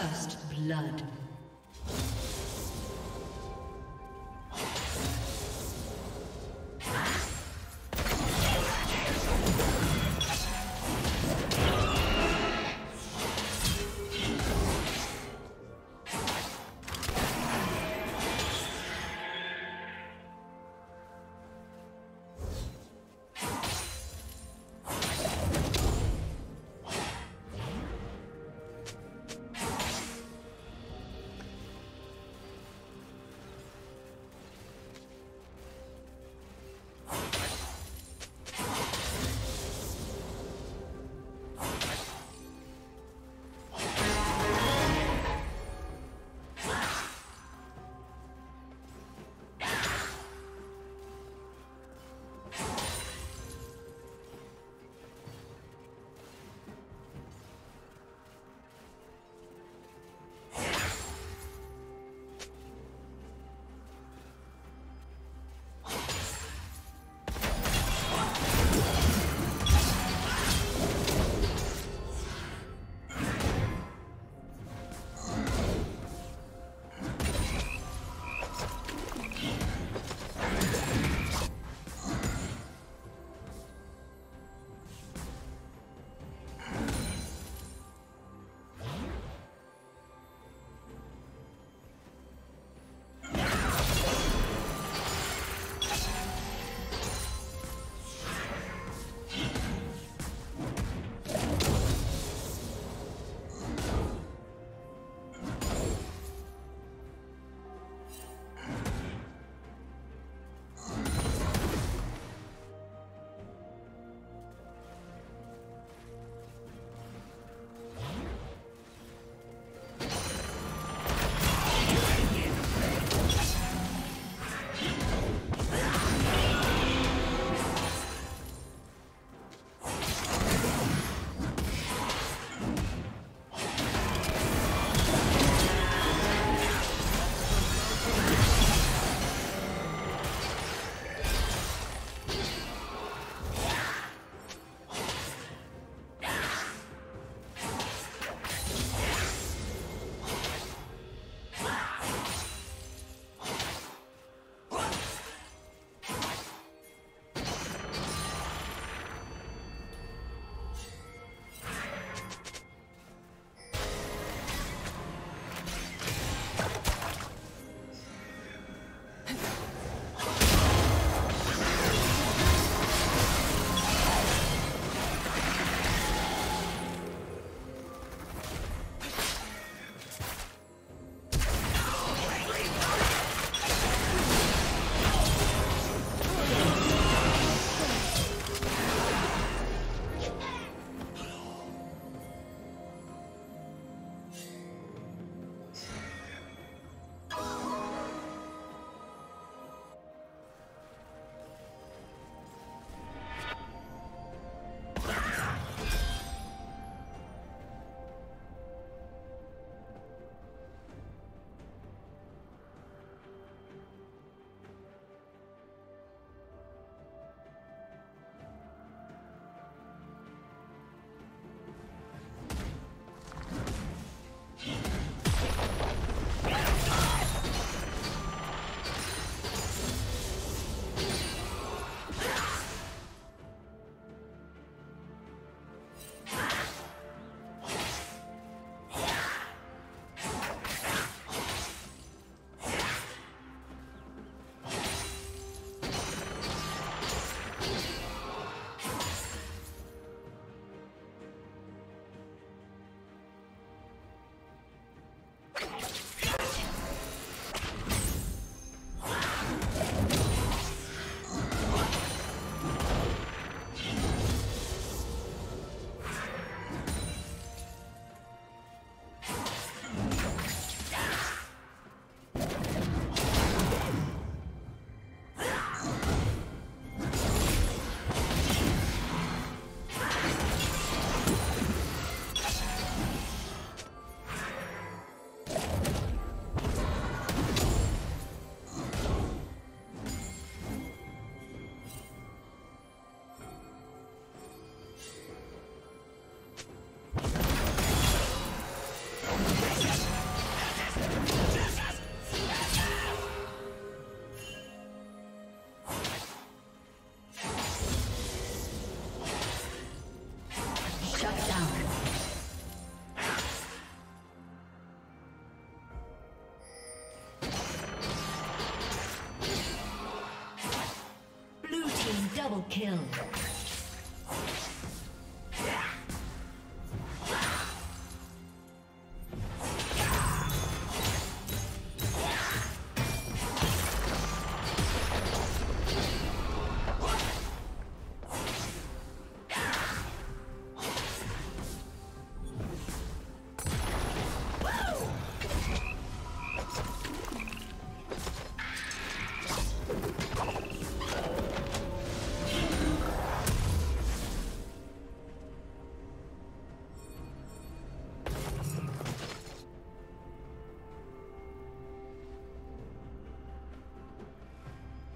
First blood.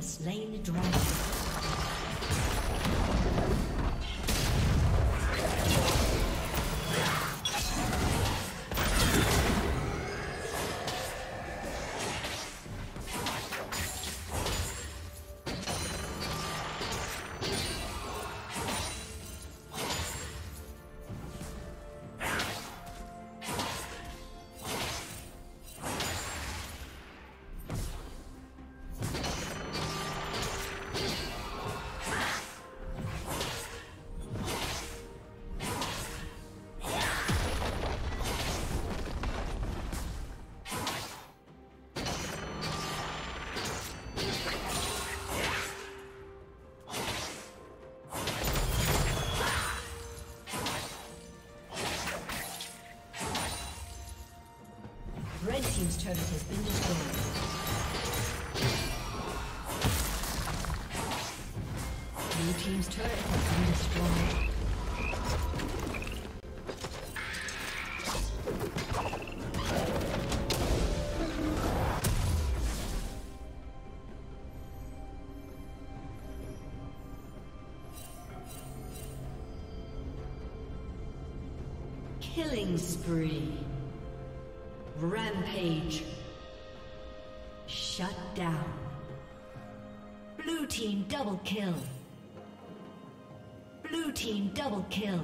Slain the dragon. Red team's turret has been destroyed. Blue team's turret has been destroyed. Killing spree. Rampage. Shut down. Blue team double kill. Blue team double kill.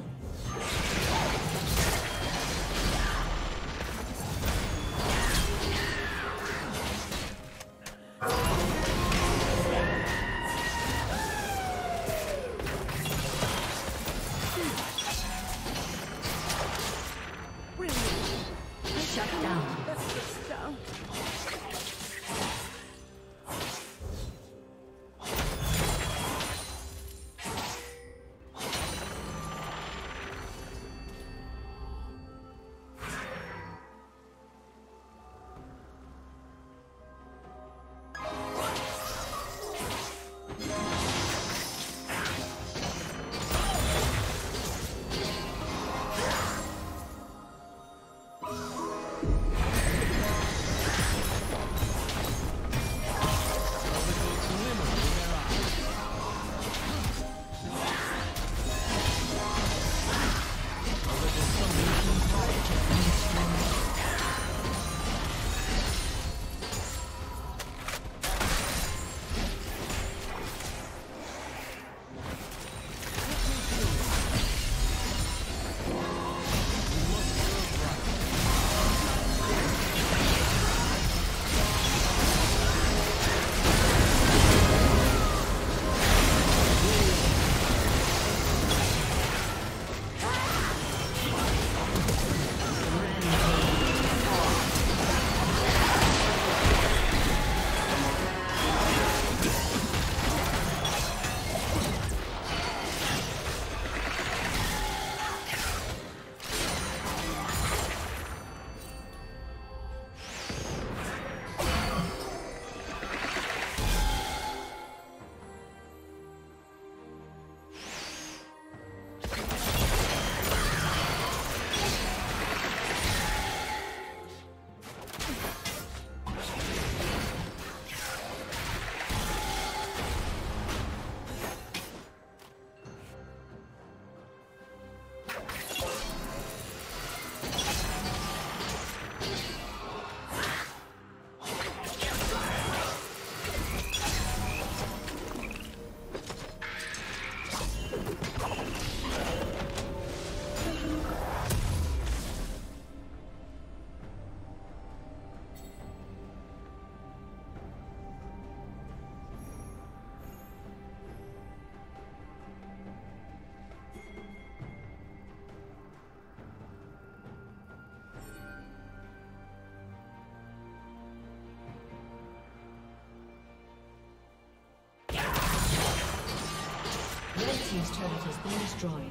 team's turret has been destroyed.